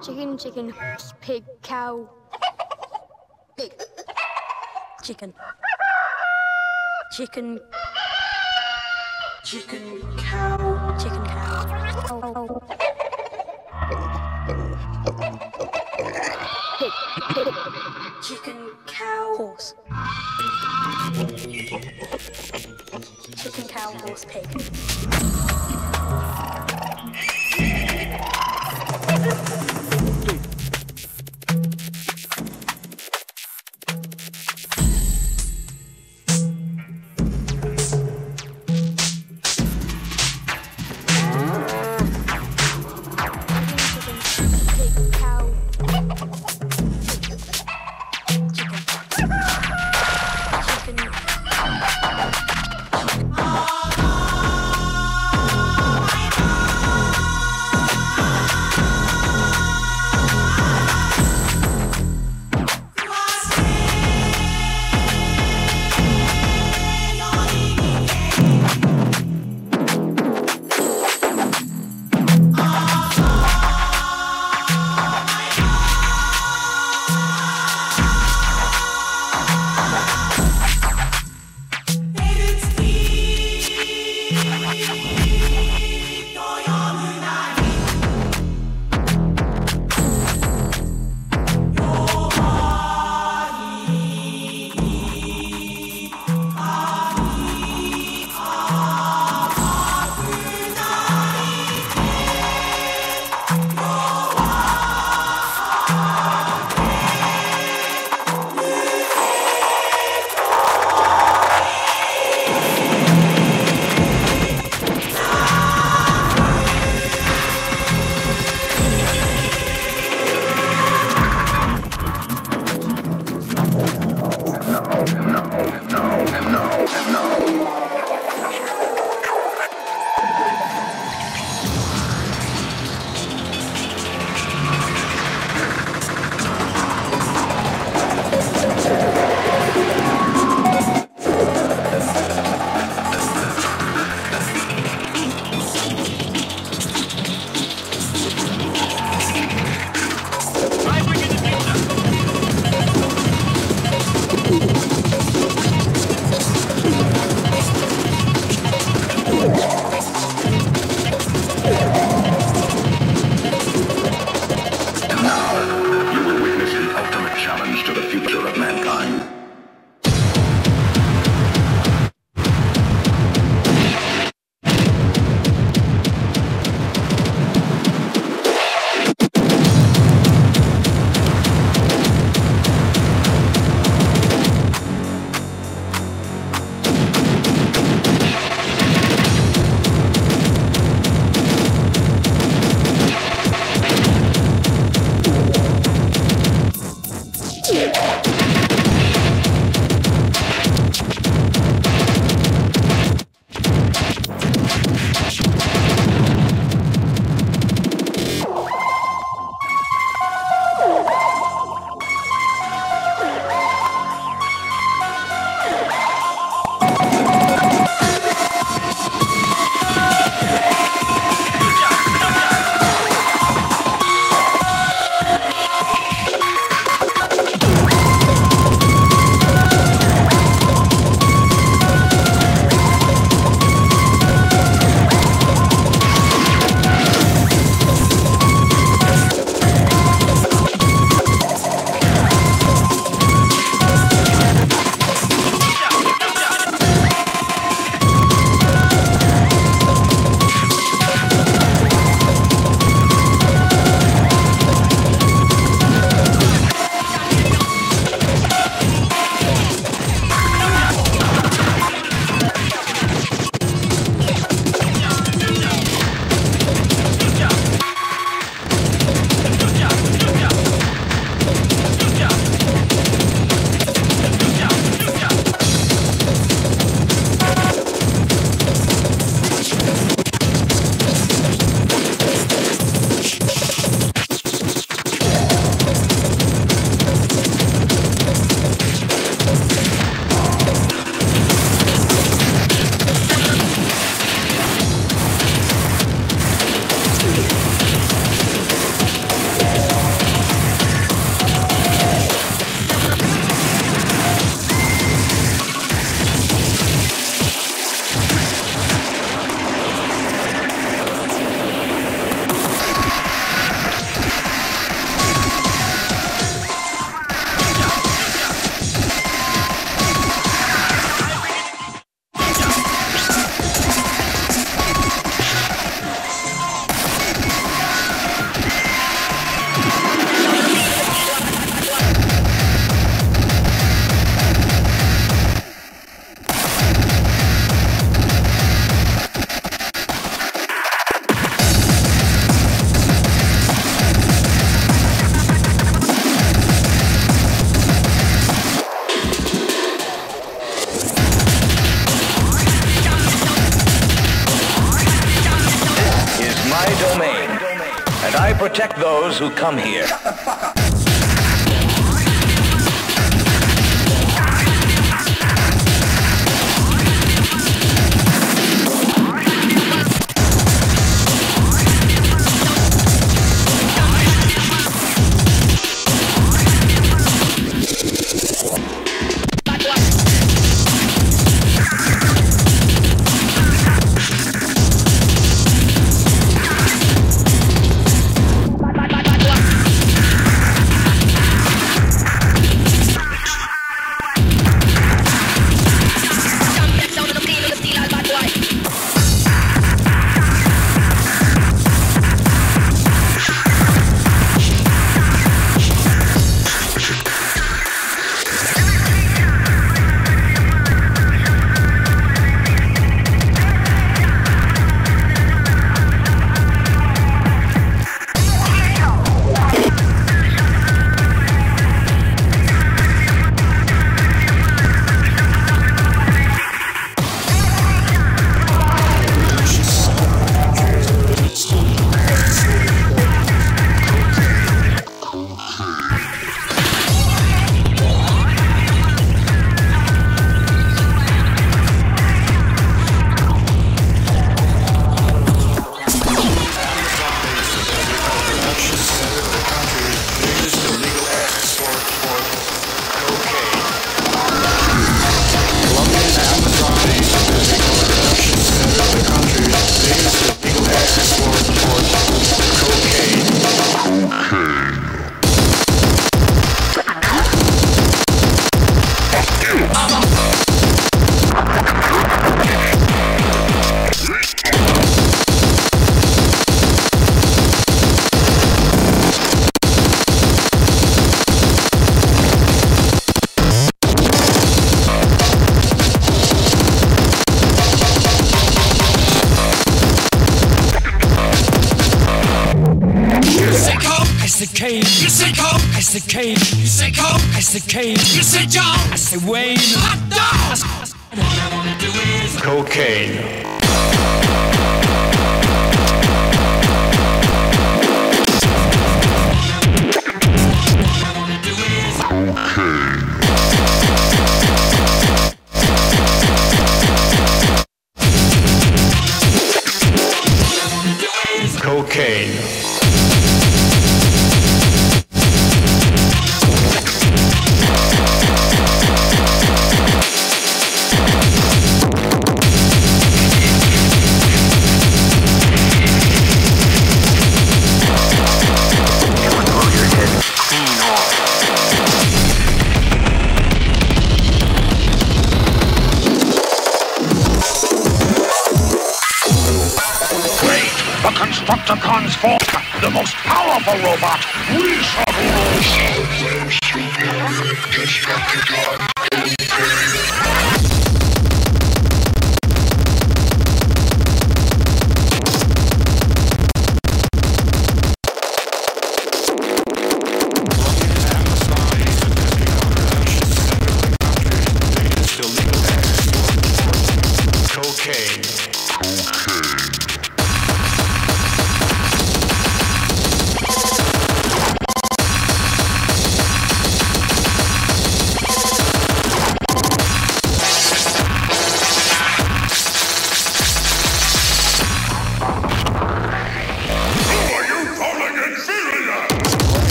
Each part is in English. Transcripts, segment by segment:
Chicken, chicken, horse, pig, cow. Pig. Chicken. Chicken. Chicken, cow. Chicken, cow. Oh, oh. Pig. Pig. Chicken, cow. Horse. Chicken, cow, horse, pig. domain, and I protect those who come here. Shut the fuck up!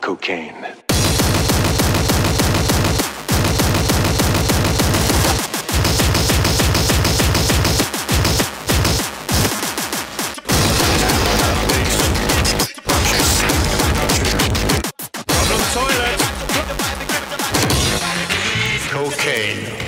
Cocaine.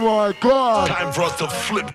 my God. Time for us to flip.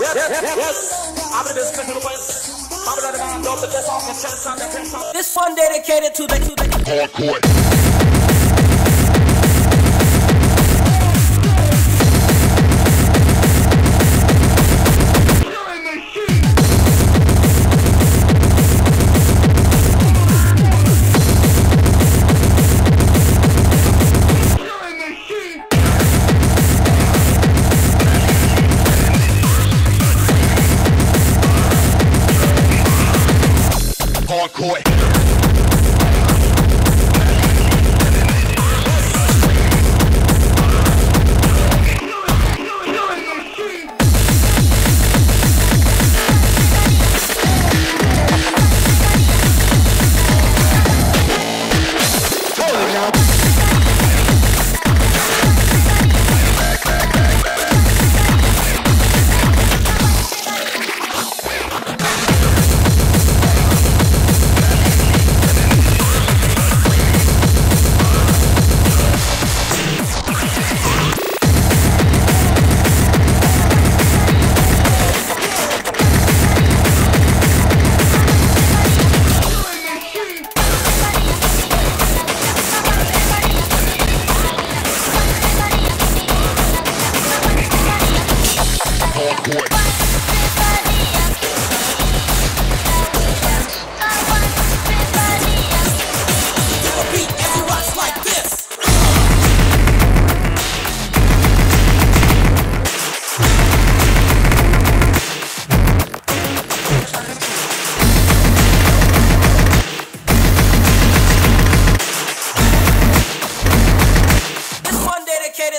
Yes. This one dedicated to the hardcore.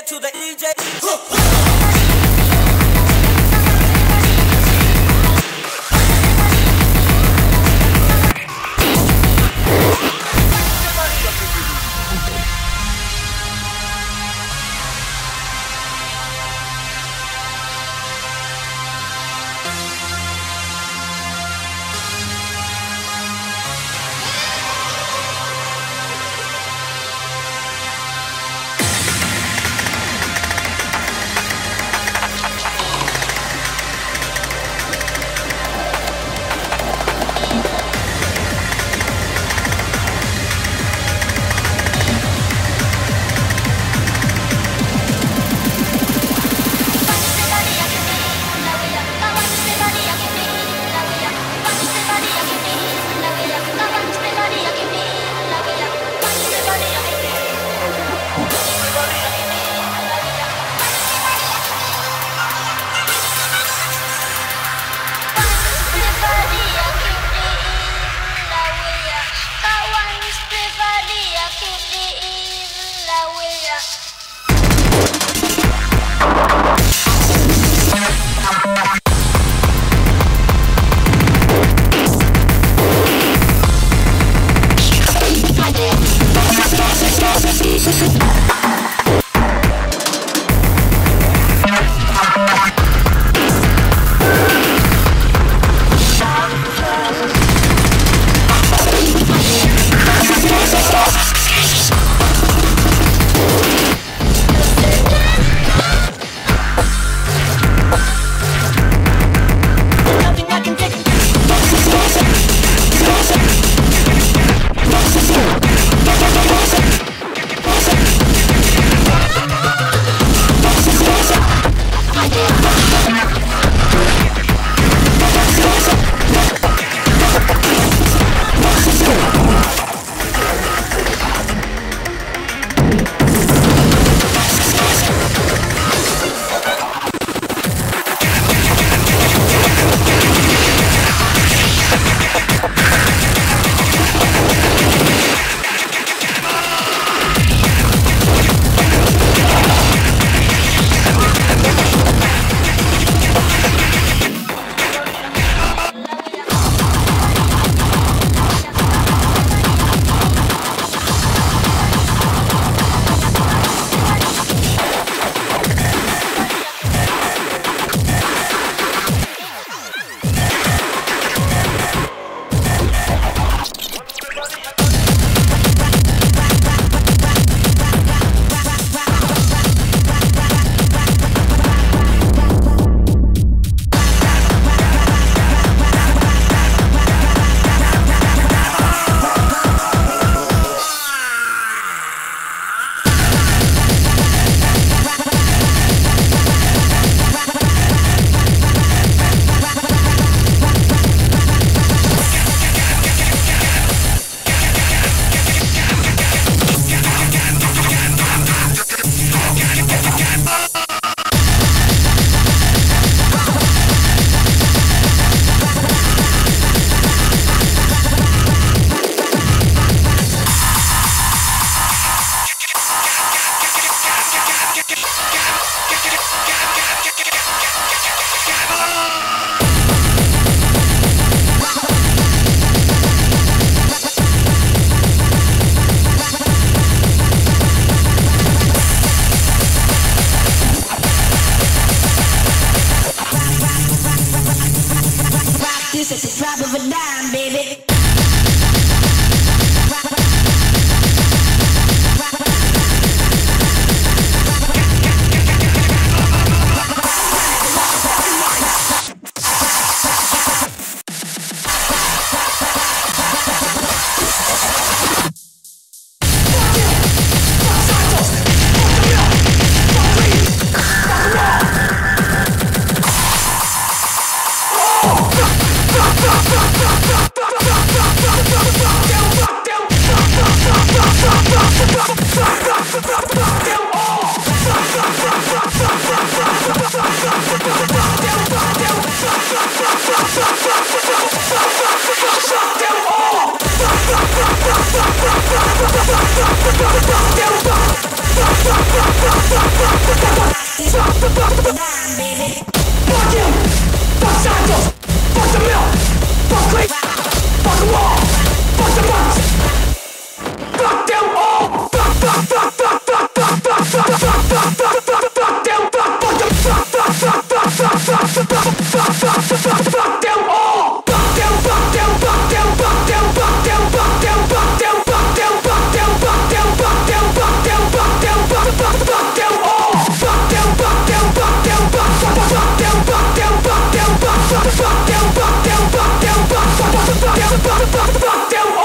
To the DJ. It's a drop of a dime, baby. Fuck you! Fuck Sancho! Fuck the milk! Fuck Craig! Fuck them all! Fuck the monks! Fuck them all! Fuck, fuck, fuck, fuck, fuck, fuck, fuck, fuck, fuck, fuck, fuck, fuck, fuck them, fuck, fuck them, fuck, fuck, fuck, fuck, fuck, fuck, fuck, fuck, fuck, fuck, fuck, fuck them all! Fuck them, fuck them, fuck them, fuck them, fuck them, fuck them, fuck them, fuck them, fuck them, fuck them, fuck them, fuck them, fuck them, fuck them, fuck them, fuck them all! Fuck them, fuck them, fuck them, fuck, fuck, fuck them, fuck them, fuck them, fuck, fuck, fuck them, fuck them, fuck them, fuck, fuck, fuck them, fuck, fuck, fuck them all!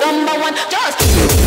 Number one, just a little right.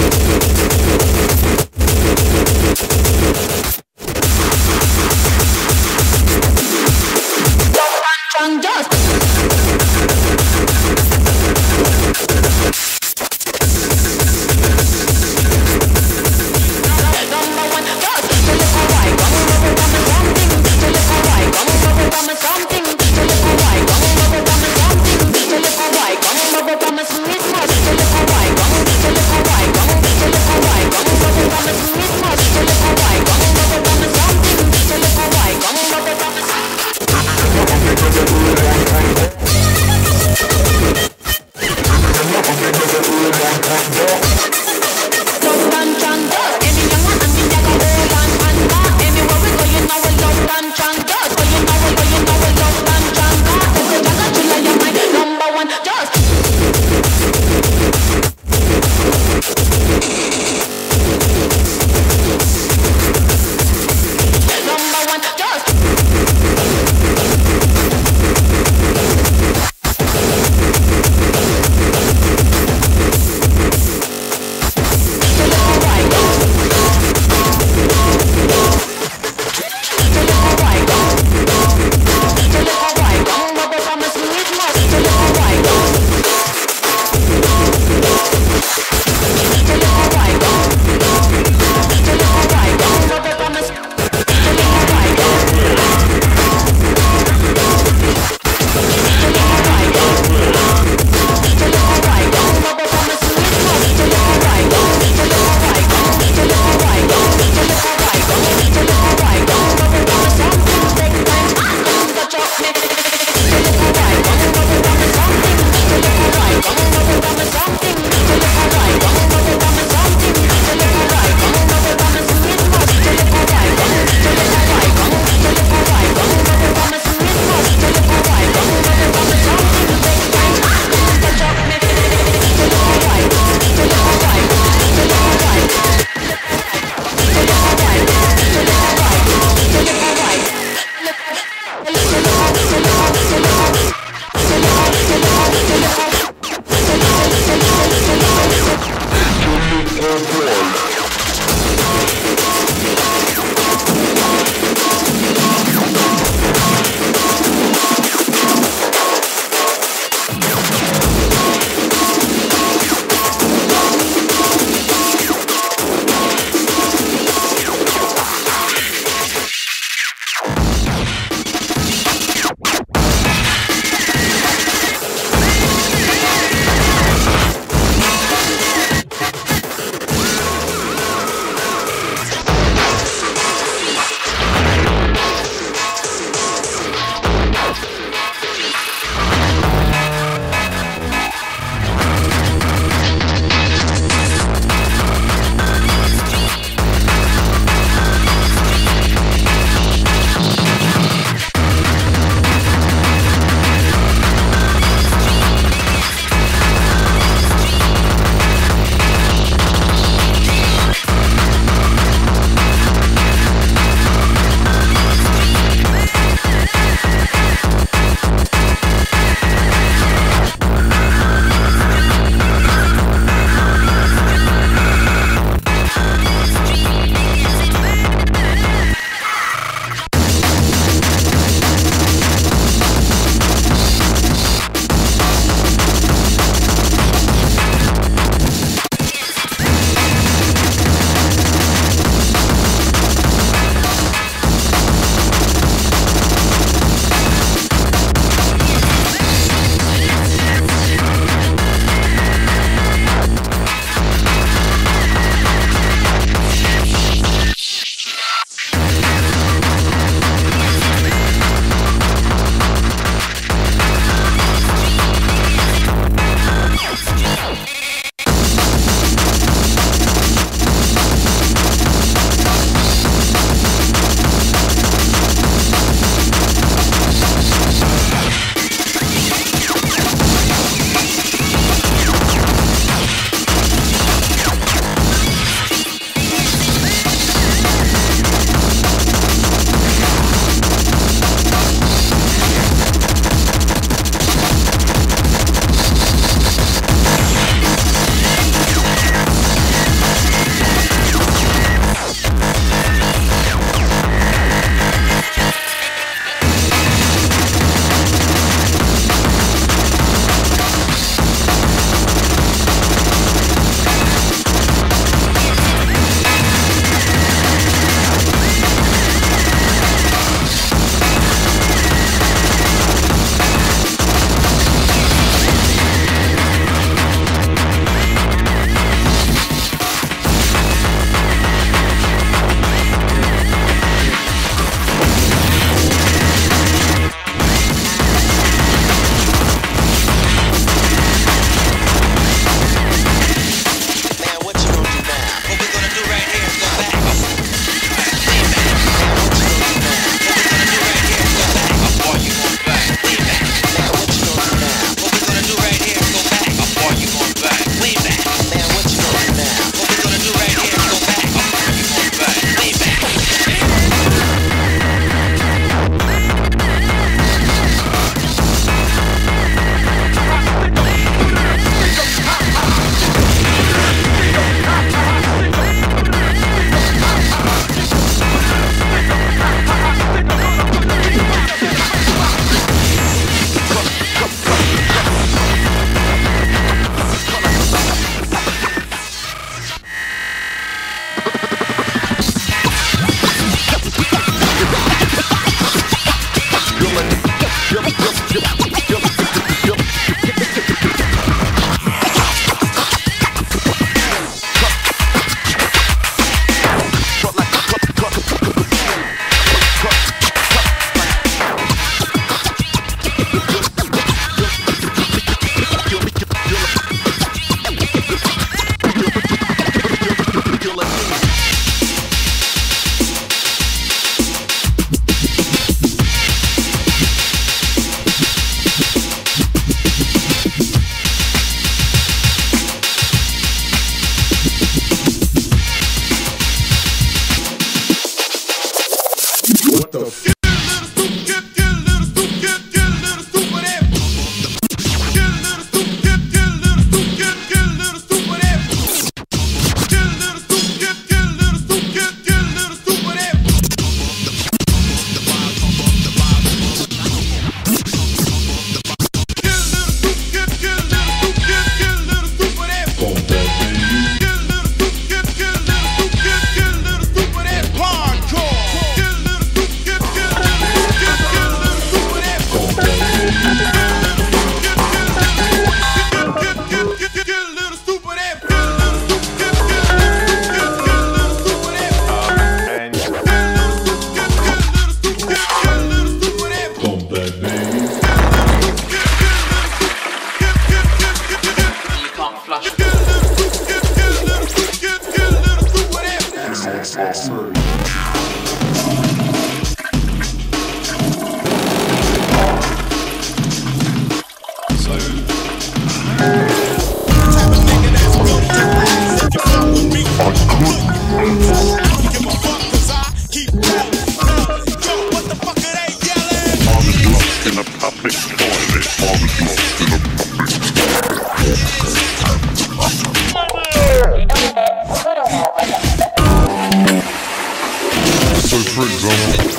So for example,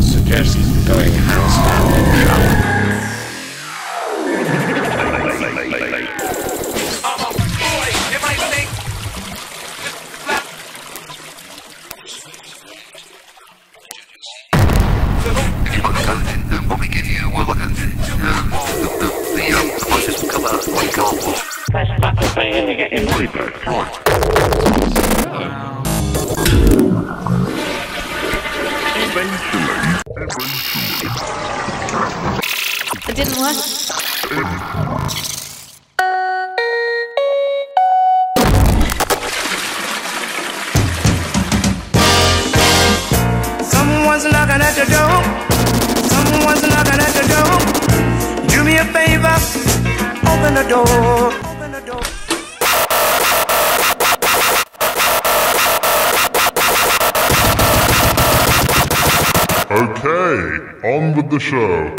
suggest going housebound. It didn't work. Someone's knocking at your door. Someone's knocking at your door. Do me a favor, open the door. Okay, on with the show.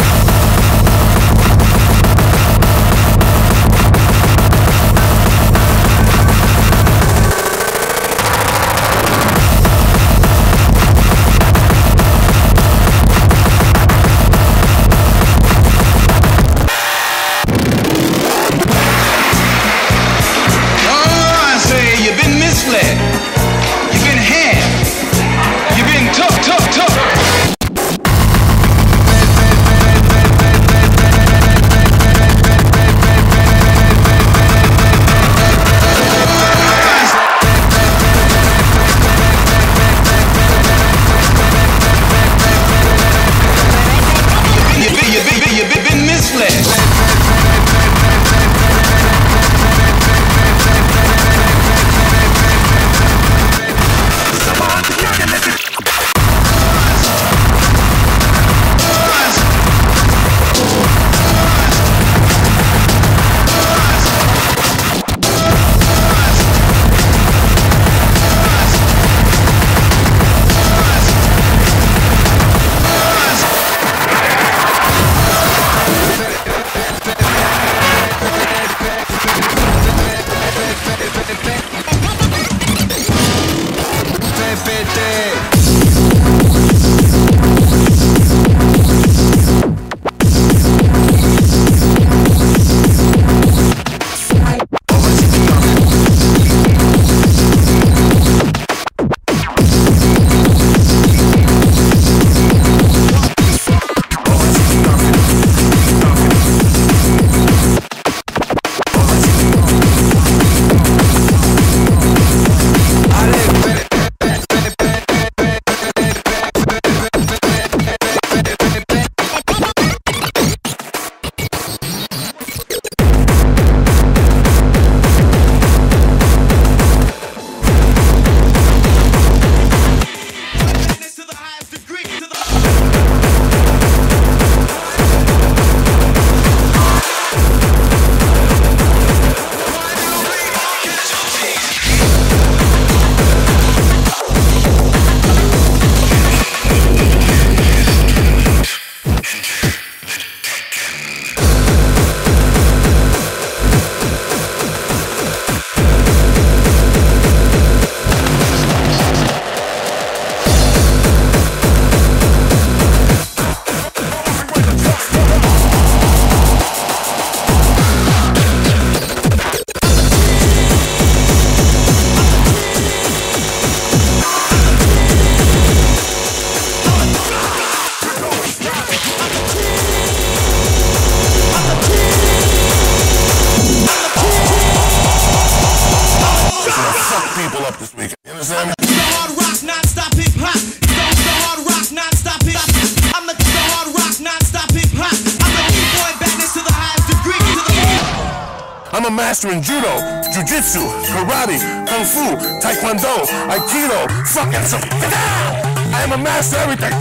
I'm a master in judo, jujitsu, karate, kung fu, taekwondo, aikido, fucking so. I am a master of everything.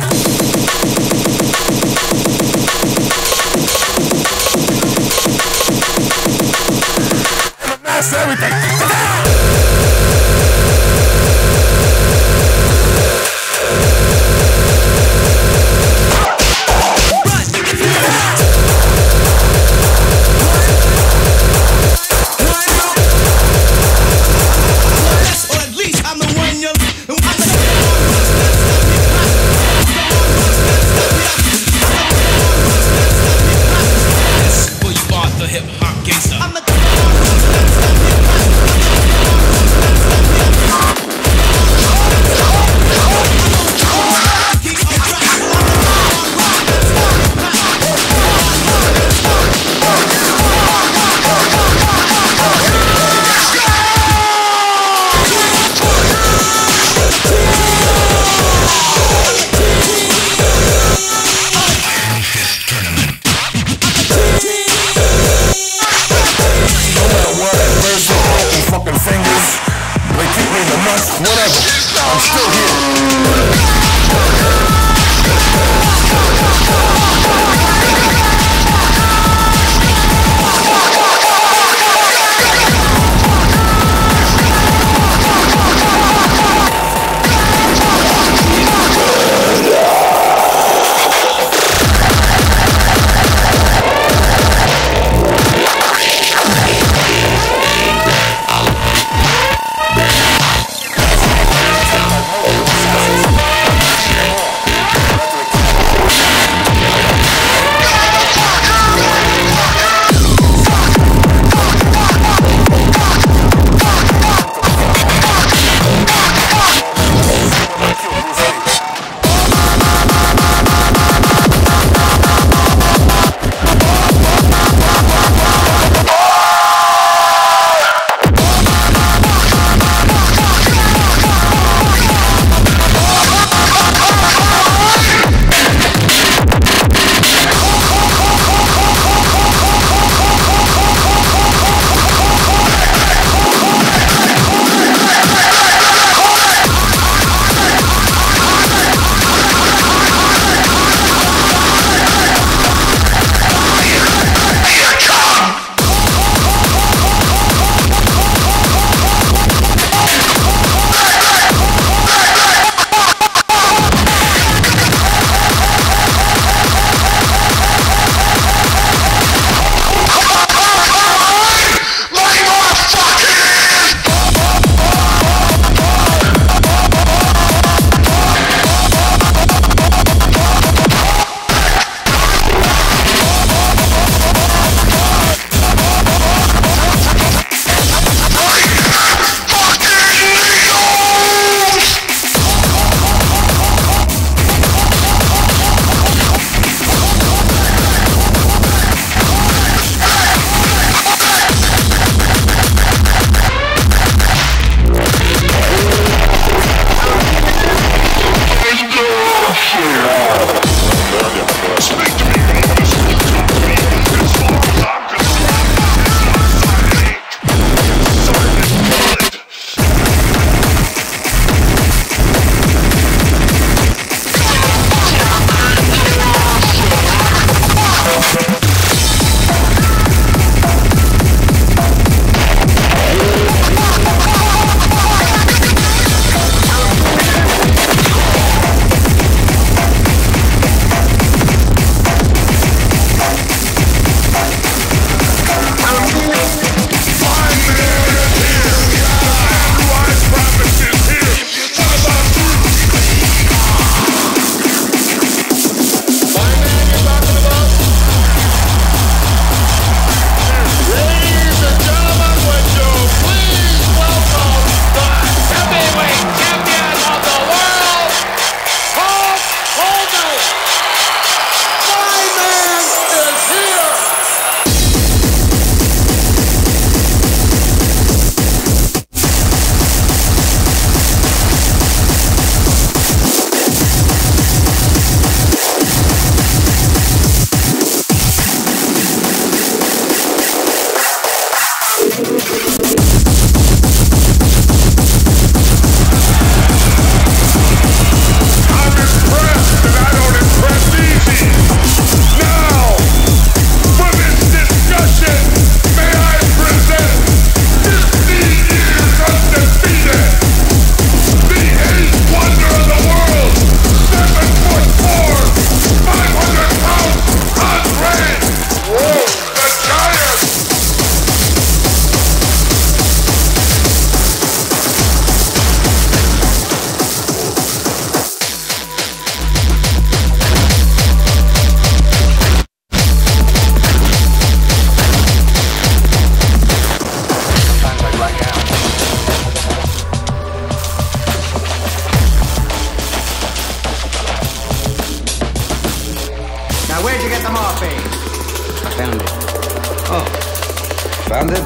I'm a master of everything. some morphine. I found it. Oh. Found it?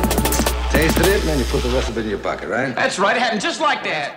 Tasted it, and then you put the rest of it in your pocket, right? That's right. It happened just like that.